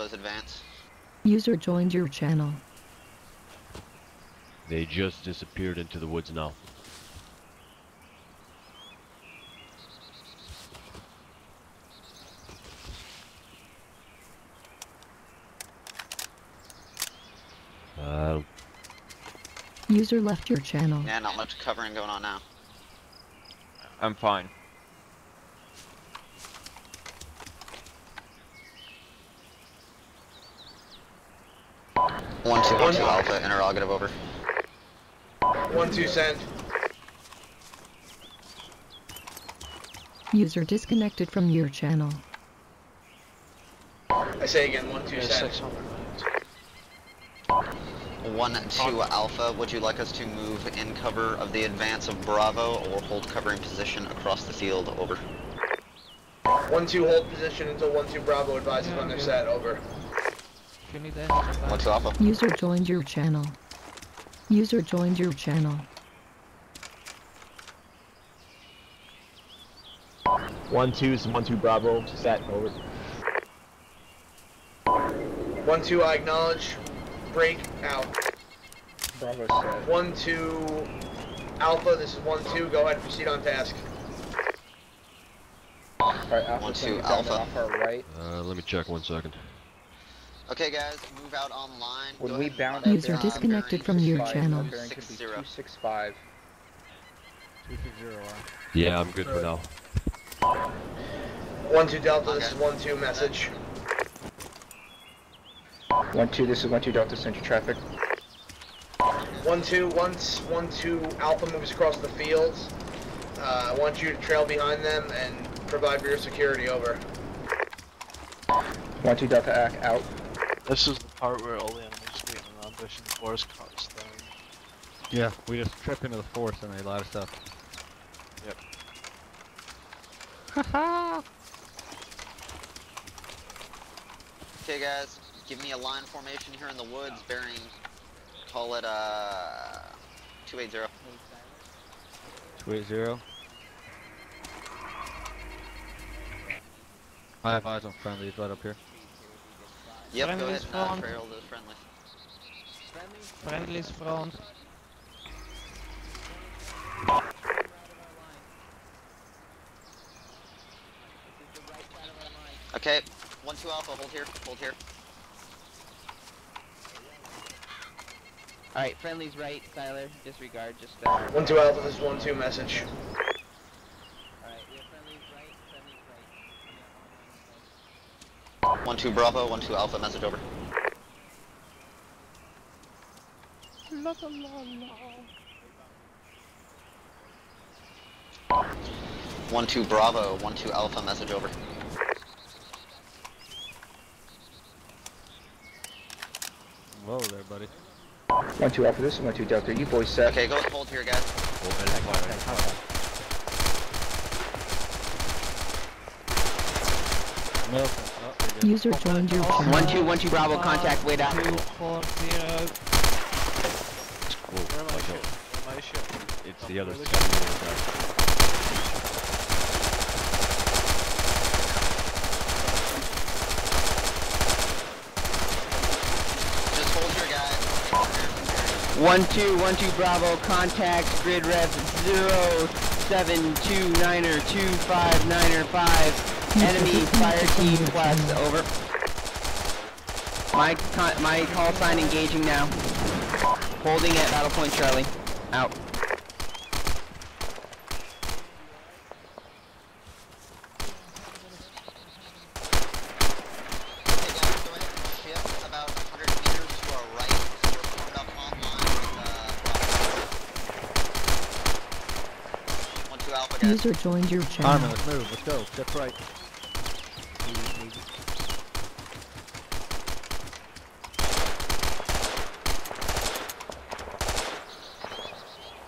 Advance. User joined your channel. They just disappeared into the woods now. User left your channel. Yeah, not much covering going on now. I'm fine. One two Alpha, interrogative over. 1-2 send. User disconnected from your channel. I say again, 1-2 send. 1-2 Alpha, would you like us to move in cover of the advance of Bravo or hold covering position across the field? Over. 1-2 hold position until 1-2 Bravo advises on their set. Over. What's up? User joined your channel. User joined your channel. 1-2 is 1-2 Bravo. Set. Over. 1-2, I acknowledge. Break out. Bravo set. 1-2 Alpha, this is 1-2. Go ahead, proceed on task. Alright, Alpha. 1-2 Alpha. Right. Let me check 1 second. Okay, guys, move out online. When we bound up, user disconnected from your channel. 265. 260. Yeah, I'm good for now. 1-2 Delta, okay. This is 1-2 message. 1-2, this is 1-2 Delta, send your traffic. 1-2, once 1-2 Alpha moves across the fields, I want you to trail behind them and provide rear security. Over. 1-2 Delta Ack out. This is the part where all the enemies get in an ambush and the forest caught us down. Yeah, we just trip into the forest and they light us up. Yep. Haha! Okay guys, give me a line formation here in the woods bearing, call it 280. 280? I have eyes on friendlies right up here. Yep, friendly's go ahead and trail those friendlies. Friendlies front. Okay, 1-2 Alpha, hold here, hold here. Alright, friendlies right, Tyler, disregard, just 1-2 Alpha, this is 1-2 message. Alright, we have friendlies right, friendlies right. 1-2 Bravo, 1-2 Alpha, message over. Not a long, no. 1-2 Bravo, 1-2 Alpha, message over. 1-2 Alpha, this is 1-2 Delta, you boys set. Okay, go with hold here, guys. User joined your channel. 1-2 Bravo, contact way down. 240. It's the other side. Just hold here, guys. 1-2 Bravo, contact grid ref 0729er 2595. Enemy fire team plus, over. My call sign engaging now. Holding at Battle Point Charlie. Out. User joined your channel. Armin, let's move, let's go, step right.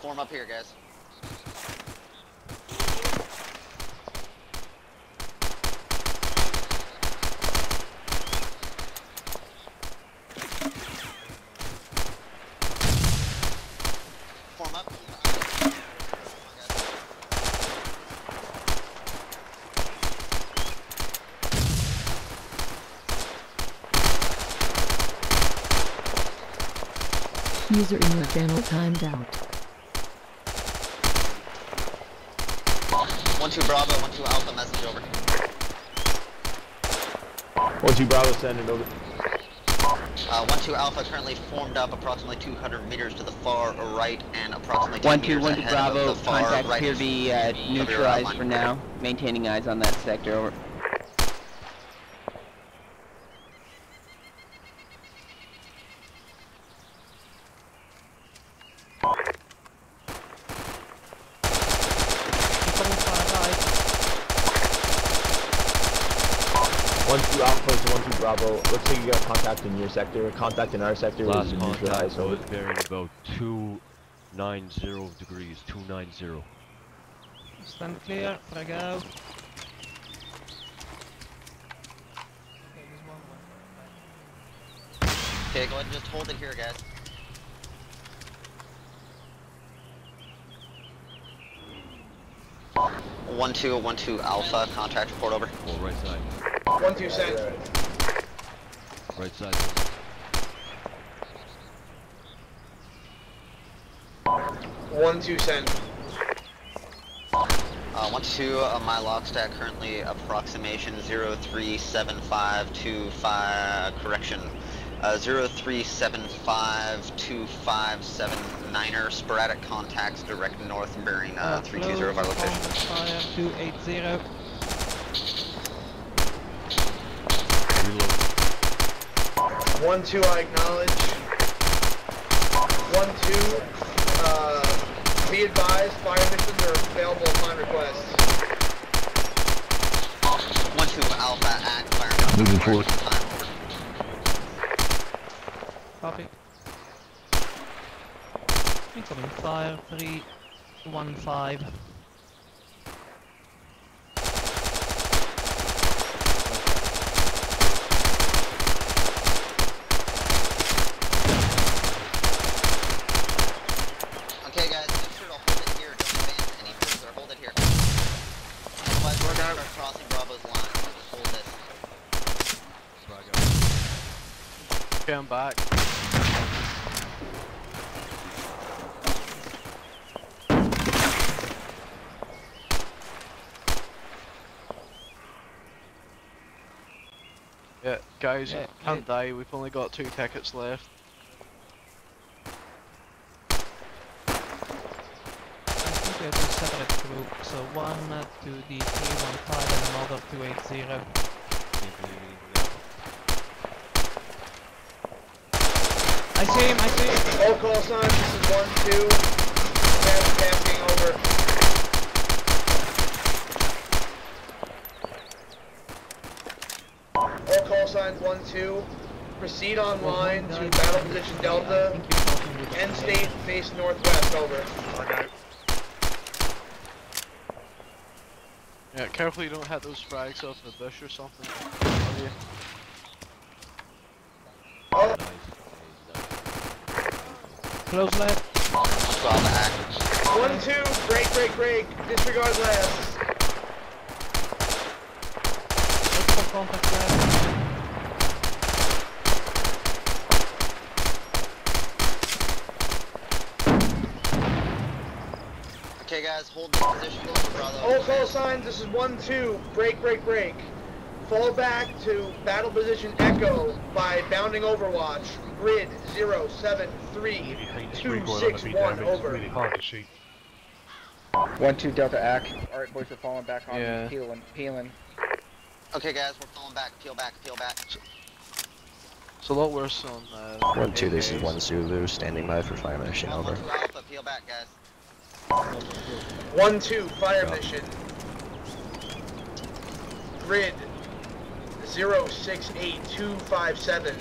Form up here, guys. Form up. User in your channel timed out. 1-2 Bravo, 1-2 Alpha, message over. 1-2 Bravo, send it over. 1-2 Alpha currently formed up approximately 200 meters to the far right and approximately 10 meters ahead of the far right. 1-2 Bravo, contact appear to be neutralized for now. Maintaining eyes on that sector, over. Looks like you got contact in your sector. Contact in our sector was neutralized. Was bearing about 290 degrees. 290. Stand clear. Frag out. Okay, go ahead and just hold it here, guys. One two alpha. Contact report over. Well, right side. 1-2 send. Right side. 1-2 send. 1-2. My log stack currently approximation 03752 5. Correction. 03752 579er. Sporadic contacts direct north bearing 320 of our location. 280. Reload. 1-2, I acknowledge. 1-2, be advised, fire missions are available upon request. 1-2 Alpha, act fire. Moving forward. Copy. Incoming fire, 315. I'm back. Yeah, guys, can't die. We've only got 2 tickets left. I think there's a separate group, so one to the 315 and another 280. I see him, I see him. All call signs, this is 1-2. Tasking over. All call signs, 1-2. Proceed online to battle position Delta. End state, face northwest, over. Okay. Yeah, careful you don't hit those frags off the bush or something. Oh. Close left. 1-2, break. Disregard left. Let's contact left. Okay, guys, hold the position. All call signs, this is 1-2. Break. Fall back to battle position Echo by bounding Overwatch. Grid 073 261 over. Really hard to shoot. 1-2 Delta Ack. All right, boys, we're falling back on. Yeah. Peeling. Okay, guys, we're falling back. Peel back. It's a lot worse on. 1-2, this is 1 Zulu standing by for fire mission over. 1-2 Alpha, peel back, guys. 1-2 fire mission. Grid 068 257.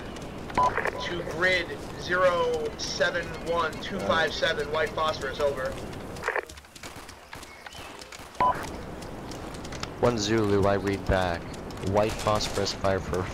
To grid 071 257, white phosphorus, over. 1 Zulu, I read back. White phosphorus, fire for